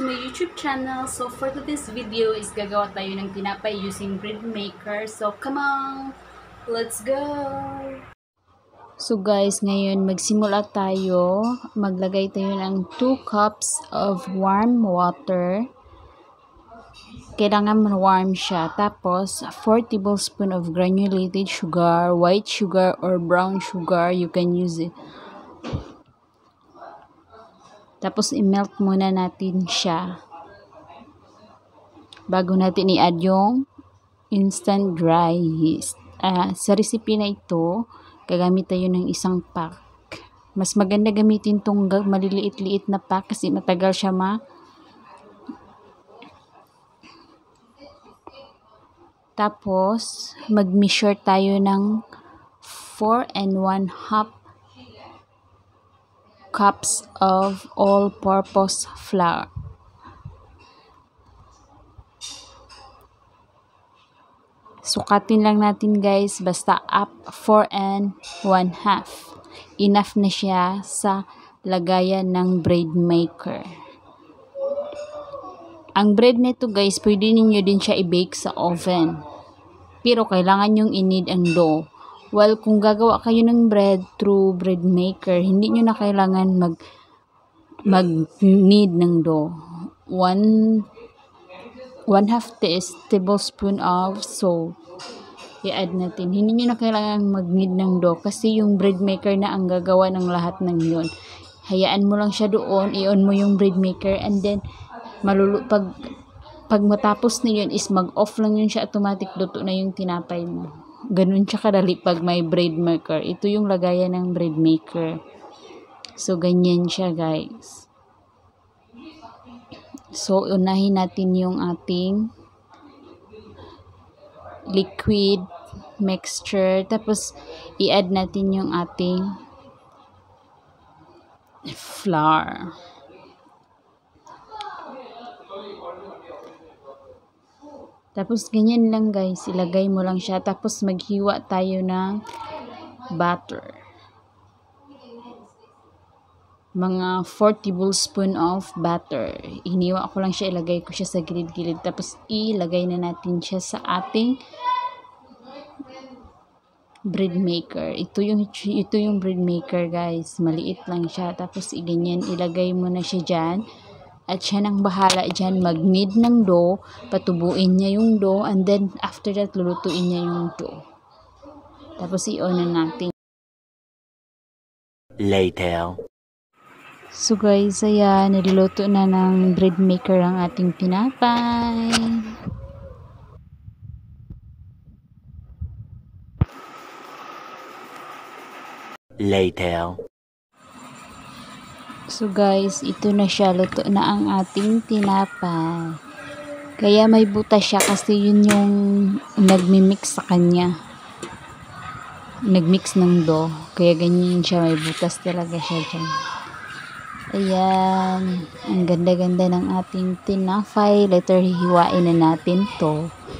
to my YouTube channel. So for today's video is gagawa tayo ng tinapay using bread maker. So come on, let's go! So guys, ngayon magsimula tayo. Maglagay tayo ng 2 cups of warm water. Kailangan warm siya. Tapos 4 tablespoons of granulated sugar, white sugar or brown sugar. You can use it. Tapos i-melt muna natin siya bago natin i-add yung instant dry yeast. Sa recipe na ito, gagamit tayo ng isang pack. Mas maganda gamitin tong maliliit-liit na pack kasi matagal siya Tapos mag-measure tayo ng 4 1/2 cups of all-purpose flour. Sukatin lang natin guys, basta up 4 1/2. Enough na siya sa lagayan ng bread maker. Ang bread nito guys, pwede ninyo din siya i-bake sa oven. Pero kailangan nyong i-knead ang dough. Well, kung gagawa kayo ng bread through bread maker, hindi nyo na kailangan mag-knead ng dough. 1 1/2 tablespoon of salt. I-add natin. Hindi nyo na kailangan mag-knead ng dough kasi yung bread maker na ang gagawa ng lahat ng yun. Hayaan mo lang siya doon, i-on mo yung bread maker and then pag matapos na yun is mag-off lang yun siya, automatic luto na yung tinapay mo. Ganun siya kadali pag may bread maker. Ito yung lagayan ng bread maker. So, ganyan siya guys. So, unahin natin yung ating liquid mixture. Tapos, i-add natin yung ating flour. Tapos, ganyan lang guys. Ilagay mo lang siya. Tapos, maghiwa tayo ng butter. Mga 4 tablespoon of butter. Hiniwa ko lang siya. Ilagay ko siya sa gilid-gilid. Tapos, ilagay na natin siya sa ating bread maker. Ito yung bread maker guys. Maliit lang siya. Tapos, ganyan. Ilagay mo na siya dyan. At siya nang bahala dyan, mag-knead ng dough, patubuin niya yung dough, and then after that, lulutuin niya yung dough. Tapos i-on na natin. Later. So guys, ayan, niluluto na ng bread maker ang ating tinapay. Later. So guys, ito na siya. Luto na ang ating tinapay. Kaya may butas siya kasi yun yung nagmimix sa kanya. Nagmix ng dough. Kaya ganyan siya. May butas talaga siya dyan. Ayan. Ang ganda-ganda ng ating tinapay. Later, hihiwain na natin to.